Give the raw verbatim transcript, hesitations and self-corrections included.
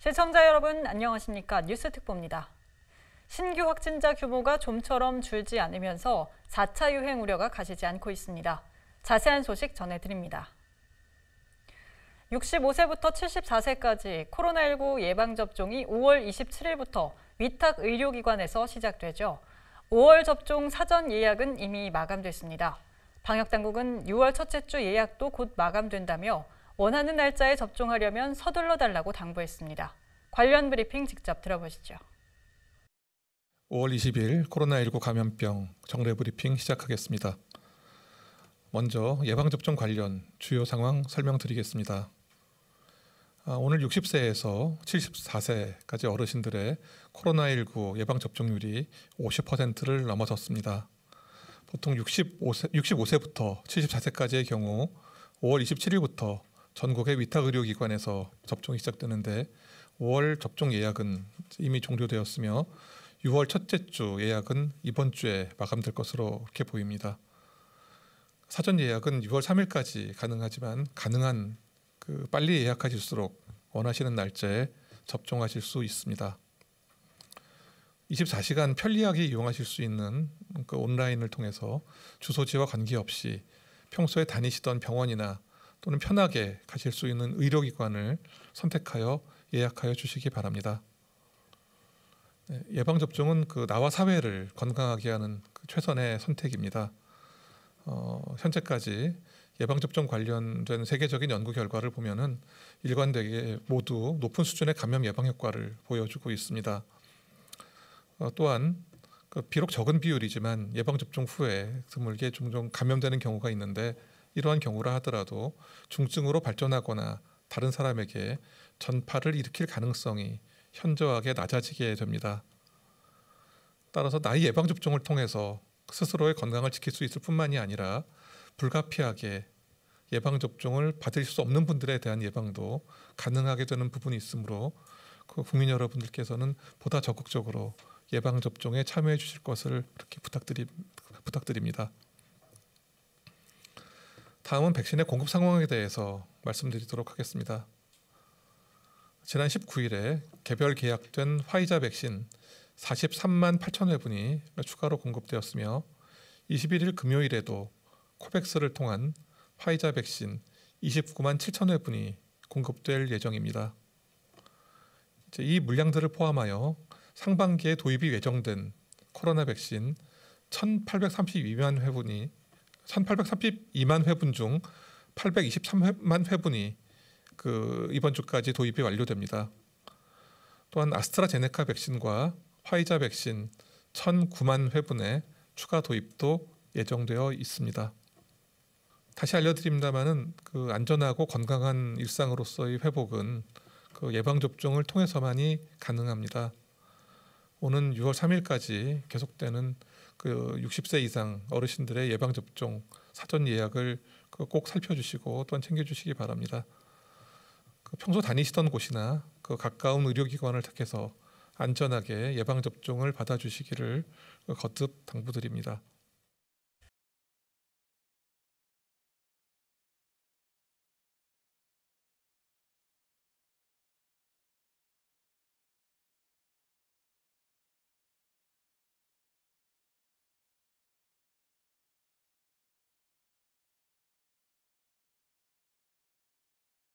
시청자 여러분 안녕하십니까? 뉴스특보입니다. 신규 확진자 규모가 좀처럼 줄지 않으면서 사 차 유행 우려가 가시지 않고 있습니다. 자세한 소식 전해드립니다. 육십오 세부터 칠십사 세까지 코로나 일구 예방접종이 오월 이십칠일부터 위탁의료기관에서 시작되죠. 오월 접종 사전 예약은 이미 마감됐습니다. 방역당국은 유월 첫째 주 예약도 곧 마감된다며 원하는 날짜에 접종하려면 서둘러 달라고 당부했습니다. 관련 브리핑 직접 들어보시죠. 오월 이십일 코로나 일구 감염병 정례 브리핑 시작하겠습니다. 먼저 예방접종 관련 주요 상황 설명드리겠습니다. 오늘 육십 세에서 칠십사 세까지 어르신들의 코로나 일구 예방접종률이 오십 퍼센트를 넘어섰습니다. 보통 육십오 세, 육십오 세부터 칠십사 세까지의 경우 오월 이십칠일부터 전국의 위탁의료기관에서 접종이 시작되는데 오월 접종 예약은 이미 종료되었으며 유월 첫째 주 예약은 이번 주에 마감될 것으로 이렇게 보입니다. 사전 예약은 유월 삼일까지 가능하지만 가능한 그 빨리 예약하실수록 원하시는 날짜에 접종하실 수 있습니다. 이십사 시간 편리하게 이용하실 수 있는 그 온라인을 통해서 주소지와 관계없이 평소에 다니시던 병원이나 또는 편하게 가실 수 있는 의료기관을 선택하여 예약하여 주시기 바랍니다. 예방접종은 그 나와 사회를 건강하게 하는 그 최선의 선택입니다. 어, 현재까지 예방접종 관련된 세계적인 연구 결과를 보면은 일관되게 모두 높은 수준의 감염 예방 효과를 보여주고 있습니다. 어, 또한 그 비록 적은 비율이지만 예방접종 후에 드물게 종종 감염되는 경우가 있는데 이러한 경우라 하더라도 중증으로 발전하거나 다른 사람에게 전파를 일으킬 가능성이 현저하게 낮아지게 됩니다. 따라서 나이 예방접종을 통해서 스스로의 건강을 지킬 수 있을 뿐만이 아니라 불가피하게 예방접종을 받을 수 없는 분들에 대한 예방도 가능하게 되는 부분이 있으므로 그 국민 여러분들께서는 보다 적극적으로 예방접종에 참여해 주실 것을 이렇게 부탁드리, 부탁드립니다. 다음은 백신의 공급 상황에 대해서 말씀드리도록 하겠습니다. 지난 십구일에 개별 계약된 화이자 백신 사십삼만 팔천 회분이 추가로 공급되었으며 이십일일 금요일에도 코백스를 통한 화이자 백신 이십구만 칠천 회분이 공급될 예정입니다. 이제 이 물량들을 포함하여 상반기에 도입이 예정된 코로나 백신 천팔백삼십이만 회분이 천팔백삼십이만 회분 중 팔백이십삼만 회분이 그 이번 주까지 도입이 완료됩니다. 또한 아스트라제네카 백신과 화이자 백신 천구만 회분의 추가 도입도 예정되어 있습니다. 다시 알려드립니다만은 그 안전하고 건강한 일상으로서의 회복은 그 예방접종을 통해서만이 가능합니다. 오는 유월 삼일까지 계속되는 그 육십 세 이상 어르신들의 예방접종 사전 예약을 그 꼭 살펴주시고 또한 챙겨주시기 바랍니다. 그 평소 다니시던 곳이나 그 가까운 의료기관을 택해서 안전하게 예방접종을 받아주시기를 거듭 당부드립니다.